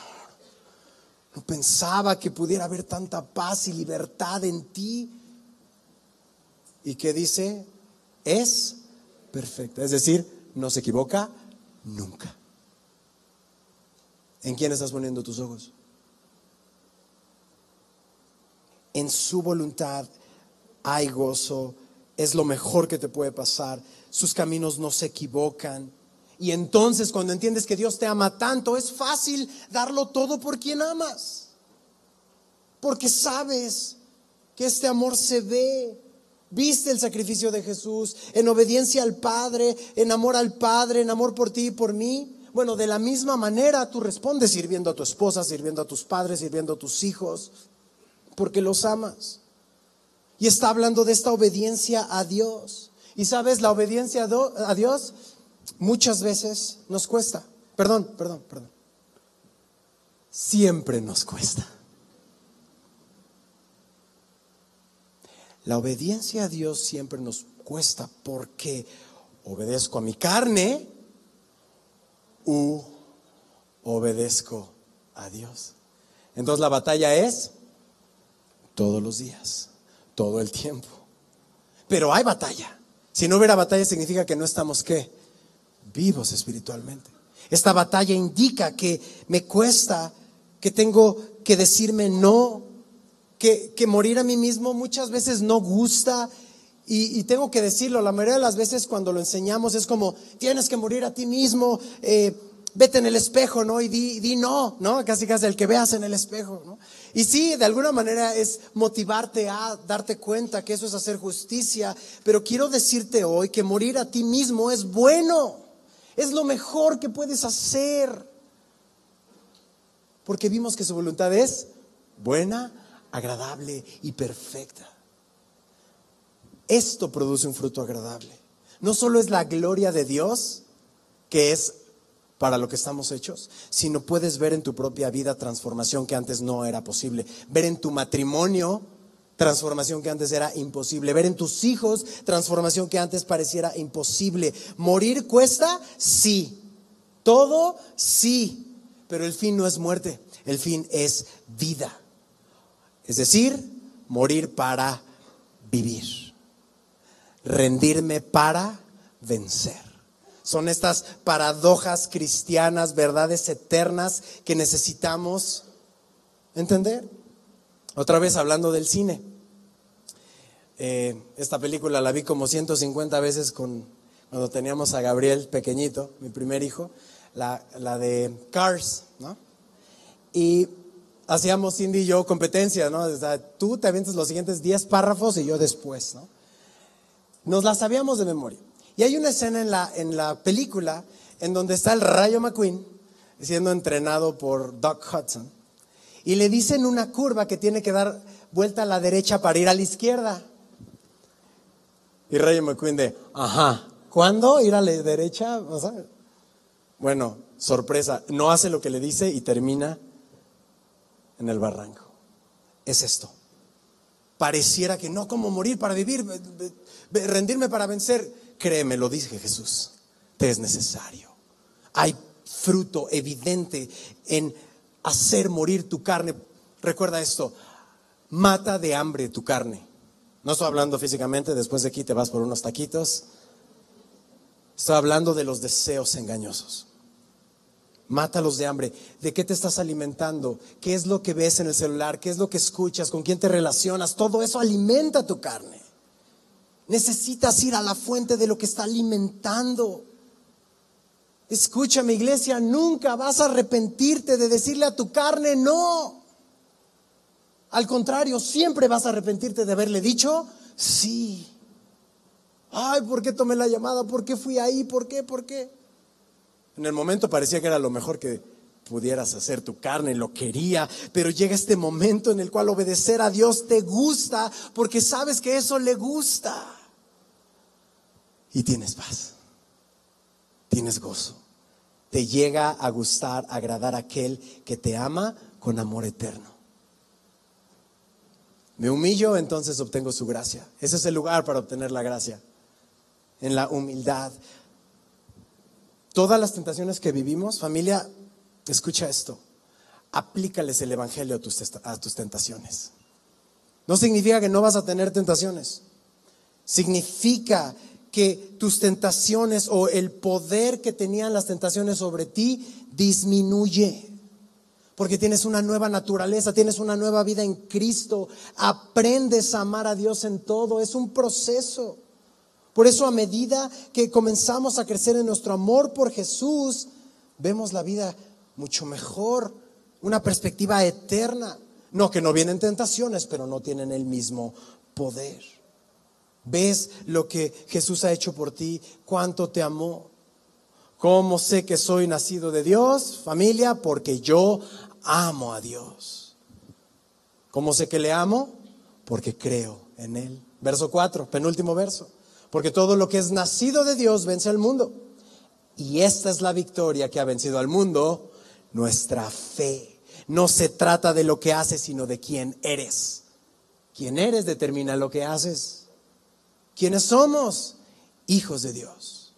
No pensaba que pudiera haber tanta paz y libertad en ti. ¿Y qué dice? Es perfecta. Es decir, no se equivoca nunca. ¿En quién estás poniendo tus ojos? En su voluntad hay gozo, es lo mejor que te puede pasar, sus caminos no se equivocan. Y entonces cuando entiendes que Dios te ama tanto, es fácil darlo todo por quien amas, porque sabes que este amor se ve. Viste el sacrificio de Jesús en obediencia al Padre, en amor al Padre, en amor por ti y por mí. Bueno, de la misma manera tú respondes sirviendo a tu esposa, sirviendo a tus padres, sirviendo a tus hijos, porque los amas. Y está hablando de esta obediencia a Dios. Y sabes, la obediencia a Dios muchas veces nos cuesta. Perdón, perdón, perdón. Siempre nos cuesta. La obediencia a Dios siempre nos cuesta porque obedezco a mi carne u obedezco a Dios. Entonces la batalla es todos los días, todo el tiempo. Pero hay batalla. Si no hubiera batalla significa que no estamos ¿qué? Vivos espiritualmente. Esta batalla indica que me cuesta, que tengo que decirme no. Que, que morir a mí mismo muchas veces no gusta y, y tengo que decirlo, la mayoría de las veces cuando lo enseñamos es como tienes que morir a ti mismo, eh, vete en el espejo, ¿no? Y di, di no, ¿no? Casi casi el que veas en el espejo, ¿no? Y sí, de alguna manera es motivarte a darte cuenta que eso es hacer justicia, pero quiero decirte hoy que morir a ti mismo es bueno, es lo mejor que puedes hacer, porque vimos que su voluntad es buena, agradable y perfecta. Esto produce un fruto agradable. No solo es la gloria de Dios, que es para lo que estamos hechos, sino puedes ver en tu propia vida transformación que antes no era posible. Ver en tu matrimonio transformación que antes era imposible. Ver en tus hijos transformación que antes pareciera imposible. ¿Morir cuesta? Sí. Todo sí. Pero el fin no es muerte, el fin es vida. Es decir, morir para vivir. Rendirme para vencer. Son estas paradojas cristianas, verdades eternas que necesitamos entender. Otra vez hablando del cine. Eh, esta película la vi como ciento cincuenta veces con, cuando teníamos a Gabriel pequeñito, mi primer hijo. La, la de Cars, ¿no? Y hacíamos Cindy y yo competencia, ¿no? O sea, tú te avientas los siguientes diez párrafos y yo después, ¿no? Nos la sabíamos de memoria. Y hay una escena en la, en la película en donde está el Rayo McQueen siendo entrenado por Doc Hudson y le dicen una curva que tiene que dar vuelta a la derecha para ir a la izquierda. Y Rayo McQueen de, ajá, ¿cuándo ir a la derecha? O sea, bueno, sorpresa, no hace lo que le dice y termina en el barranco. Es esto. Pareciera que no, como morir para vivir, rendirme para vencer. Créeme, lo dice Jesús, te es necesario. Hay fruto evidente en hacer morir tu carne. Recuerda esto, mata de hambre tu carne. No estoy hablando físicamente, después de aquí te vas por unos taquitos. Estoy hablando de los deseos engañosos. Mátalos de hambre. ¿De qué te estás alimentando? ¿Qué es lo que ves en el celular? ¿Qué es lo que escuchas? ¿Con quién te relacionas? Todo eso alimenta tu carne. Necesitas ir a la fuente de lo que está alimentando. Escúchame, iglesia, nunca vas a arrepentirte de decirle a tu carne no. Al contrario, siempre vas a arrepentirte de haberle dicho sí. Ay, ¿por qué tomé la llamada? ¿Por qué fui ahí? ¿Por qué? ¿Por qué? En el momento parecía que era lo mejor que pudieras hacer, tu carne lo quería, pero llega este momento en el cual obedecer a Dios te gusta porque sabes que eso le gusta y tienes paz, tienes gozo, te llega a gustar, a agradar a aquel que te ama con amor eterno. Me humillo, entonces obtengo su gracia. Ese es el lugar para obtener la gracia, en la humildad. Todas las tentaciones que vivimos, familia, escucha esto, aplícales el evangelio a tus, a tus tentaciones. No significa que no vas a tener tentaciones, significa que tus tentaciones o el poder que tenían las tentaciones sobre ti disminuye, porque tienes una nueva naturaleza, tienes una nueva vida en Cristo, aprendes a amar a Dios en todo, es un proceso. Por eso a medida que comenzamos a crecer en nuestro amor por Jesús, vemos la vida mucho mejor, una perspectiva eterna. No que no vienen tentaciones, pero no tienen el mismo poder. ¿Ves lo que Jesús ha hecho por ti? ¿Cuánto te amó? ¿Cómo sé que soy nacido de Dios, familia? Porque yo amo a Dios. ¿Cómo sé que le amo? Porque creo en Él. Verso cuatro, penúltimo verso. Porque todo lo que es nacido de Dios vence al mundo. Y esta es la victoria que ha vencido al mundo, nuestra fe. No se trata de lo que haces, sino de quién eres. Quién eres determina lo que haces. ¿Quiénes somos? Hijos de Dios.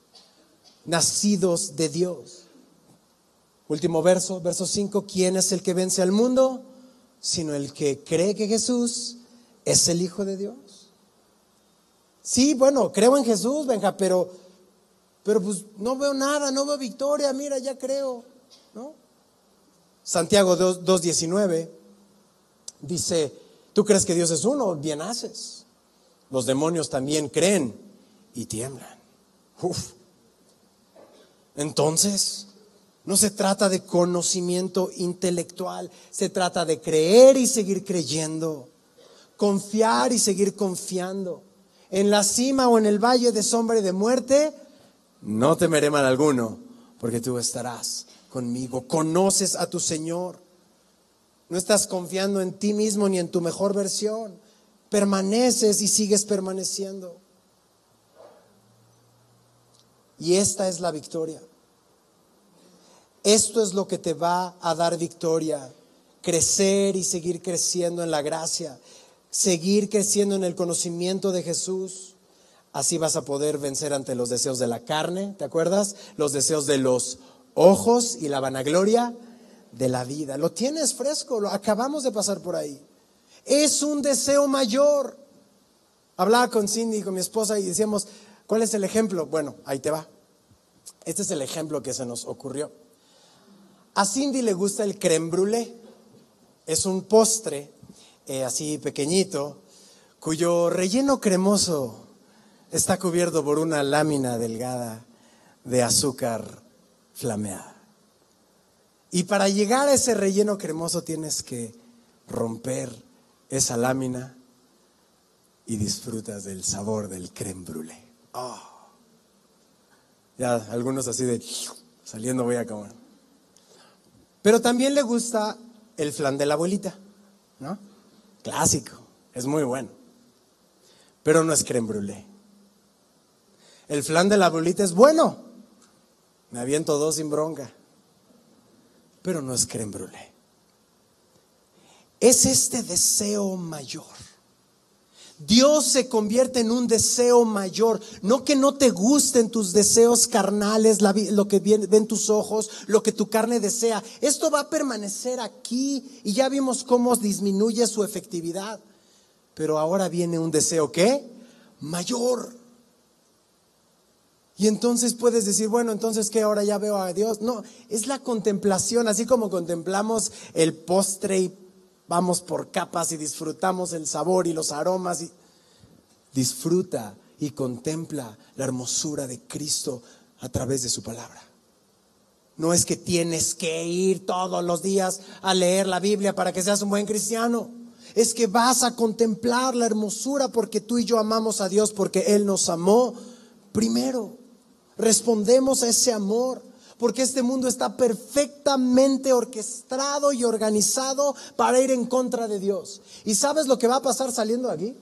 Nacidos de Dios. Último verso, verso cinco. ¿Quién es el que vence al mundo? Sino el que cree que Jesús es el Hijo de Dios. Sí, bueno, creo en Jesús, Benja, pero, pero pues no veo nada, no veo victoria, mira, ya creo, ¿no? Santiago dos diecinueve dice, tú crees que Dios es uno, bien haces. Los demonios también creen y tiemblan. Uf. Entonces, no se trata de conocimiento intelectual, se trata de creer y seguir creyendo, confiar y seguir confiando. En la cima o en el valle de sombra y de muerte, no temeré mal alguno, porque tú estarás conmigo. Conoces a tu Señor. No estás confiando en ti mismo ni en tu mejor versión. Permaneces y sigues permaneciendo. Y esta es la victoria. Esto es lo que te va a dar victoria. Crecer y seguir creciendo en la gracia. seguir creciendo en el conocimiento de Jesús. Así vas a poder vencer ante los deseos de la carne, ¿te acuerdas? Los deseos de los ojos y la vanagloria de la vida. Lo tienes fresco, lo acabamos de pasar por ahí. Es un deseo mayor. Hablaba con Cindy, con mi esposa, y decíamos, ¿cuál es el ejemplo? Bueno, ahí te va. Este es el ejemplo que se nos ocurrió. A Cindy le gusta el crème brûlée. Es un postre eh, así pequeñito, cuyo relleno cremoso está cubierto por una lámina delgada de azúcar flameada. Y para llegar a ese relleno cremoso tienes que romper esa lámina y disfrutas del sabor del crème brûlée. Oh. Ya algunos así de saliendo voy a comer. Pero también le gusta el flan de la abuelita, ¿no? Clásico, es muy bueno. Pero no es crème brûlée. El flan de la abuelita es bueno. Me aviento dos sin bronca. Pero no es crème brûlée. Es este deseo mayor. Dios se convierte en un deseo mayor. No que no te gusten tus deseos carnales, lo que ven tus ojos, lo que tu carne desea. Esto va a permanecer aquí y ya vimos cómo disminuye su efectividad. Pero ahora viene un deseo ¿qué? Mayor. Y entonces puedes decir, bueno, entonces ¿qué? Ahora ya veo a Dios. No, es la contemplación, así como contemplamos el postre y vamos por capas y disfrutamos el sabor y los aromas. Y disfruta y contempla la hermosura de Cristo a través de su palabra. No es que tienes que ir todos los días a leer la Biblia para que seas un buen cristiano. Es que vas a contemplar la hermosura porque tú y yo amamos a Dios porque Él nos amó primero. Respondemos a ese amor. Porque este mundo está perfectamente orquestado y organizado para ir en contra de Dios. ¿Y sabes lo que va a pasar saliendo de aquí?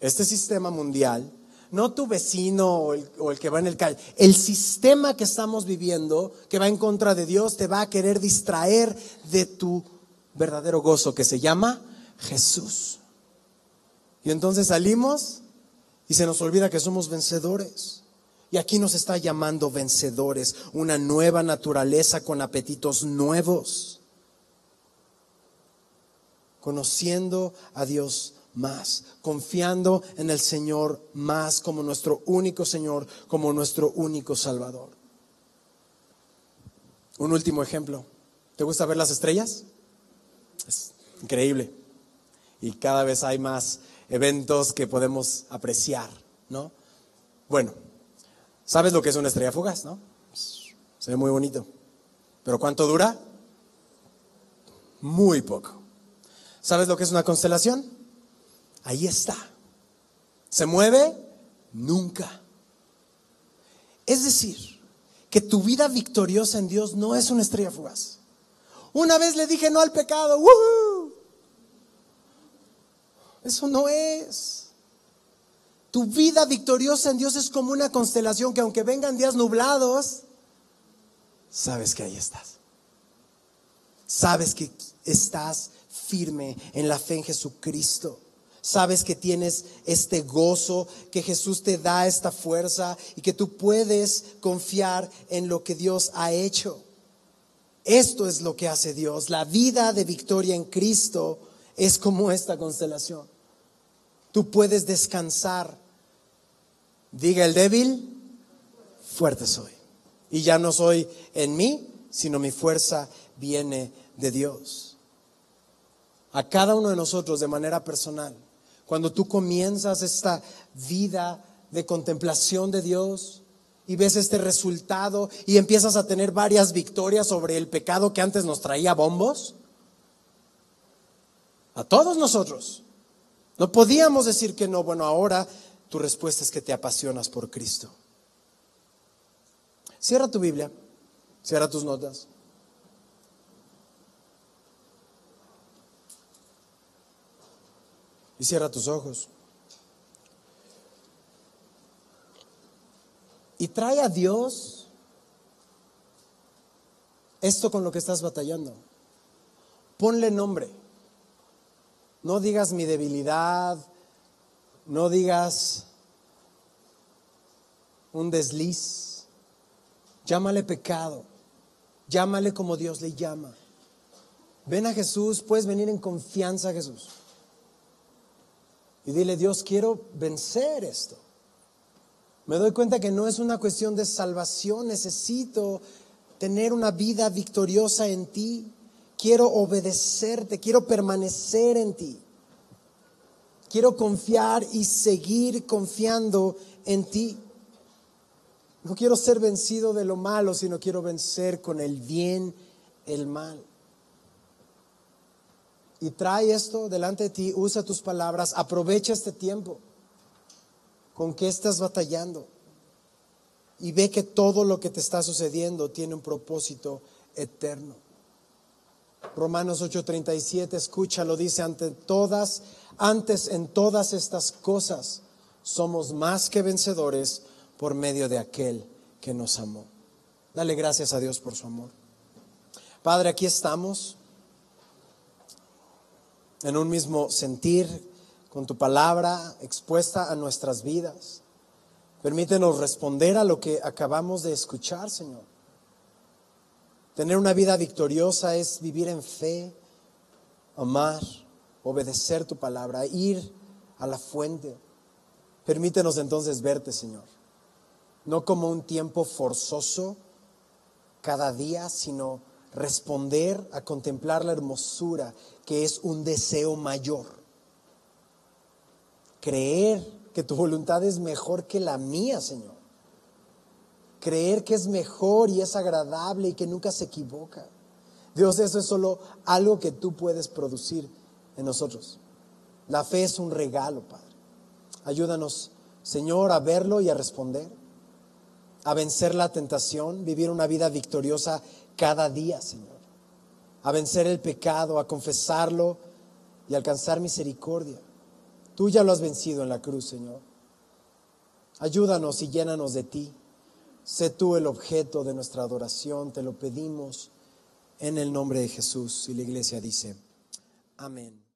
Este sistema mundial, no tu vecino o el, o el que va en el calle, el sistema que estamos viviendo, que va en contra de Dios, te va a querer distraer de tu verdadero gozo que se llama Jesús. Y entonces salimos y se nos olvida que somos vencedores. Y aquí nos está llamando vencedores, una nueva naturaleza con apetitos nuevos, conociendo a Dios más, confiando en el Señor más como nuestro único Señor, como nuestro único Salvador. Un último ejemplo. ¿Te gusta ver las estrellas? Es increíble. Y cada vez hay más eventos que podemos apreciar, ¿no? Bueno, ¿sabes lo que es una estrella fugaz, no? Se ve muy bonito. ¿Pero cuánto dura? Muy poco. ¿Sabes lo que es una constelación? Ahí está. ¿Se mueve? Nunca. Es decir, que tu vida victoriosa en Dios no es una estrella fugaz. Una vez le dije no al pecado. ¡Woo! Eso no es. Tu vida victoriosa en Dios es como una constelación que aunque vengan días nublados, sabes que ahí estás. Sabes que estás firme en la fe en Jesucristo. Sabes que tienes este gozo, que Jesús te da esta fuerza y que tú puedes confiar en lo que Dios ha hecho. Esto es lo que hace Dios. La vida de victoria en Cristo es como esta constelación. Tú puedes descansar. Diga el débil, fuerte soy. Y ya no soy en mí, sino mi fuerza viene de Dios. A cada uno de nosotros de manera personal, cuando tú comienzas esta vida de contemplación de Dios y ves este resultado y empiezas a tener varias victorias sobre el pecado que antes nos traía bombos, a todos nosotros. No podíamos decir que no. Bueno, ahora tu respuesta es que te apasionas por Cristo. Cierra tu Biblia, cierra tus notas. Y cierra tus ojos. Y trae a Dios esto con lo que estás batallando. Ponle nombre. No digas mi debilidad, no digas un desliz. Llámale pecado, llámale como Dios le llama. Ven a Jesús, puedes venir en confianza a Jesús. Y dile, Dios, quiero vencer esto. Me doy cuenta que no es una cuestión de salvación, necesito tener una vida victoriosa en ti. Quiero obedecerte, quiero permanecer en ti. Quiero confiar y seguir confiando en ti. No quiero ser vencido de lo malo, sino quiero vencer con el bien, el mal. Y trae esto delante de ti, usa tus palabras, aprovecha este tiempo. ¿Con qué estás batallando? Y ve que todo lo que te está sucediendo tiene un propósito eterno. Romanos ocho treinta y siete, escúchalo, dice, ante todas, antes en todas estas cosas somos más que vencedores por medio de aquel que nos amó. Dale gracias a Dios por su amor. Padre, aquí estamos en un mismo sentir con tu palabra expuesta a nuestras vidas. Permítenos responder a lo que acabamos de escuchar, Señor. Tener una vida victoriosa es vivir en fe, amar, obedecer tu palabra, ir a la fuente. Permítenos entonces verte, Señor, no como un tiempo forzoso cada día, sino responder a contemplar la hermosura que es un deseo mayor. Creer que tu voluntad es mejor que la mía, Señor. Creer que es mejor y es agradable y que nunca se equivoca. Dios, eso es solo algo que tú puedes producir en nosotros. La fe es un regalo, Padre. Ayúdanos, Señor, a verlo y a responder, a vencer la tentación, vivir una vida victoriosa cada día, Señor. A vencer el pecado, a confesarlo y alcanzar misericordia. Tú ya lo has vencido en la cruz, Señor. Ayúdanos y llénanos de ti. Sé tú el objeto de nuestra adoración, te lo pedimos en el nombre de Jesús. Y la iglesia dice, amén.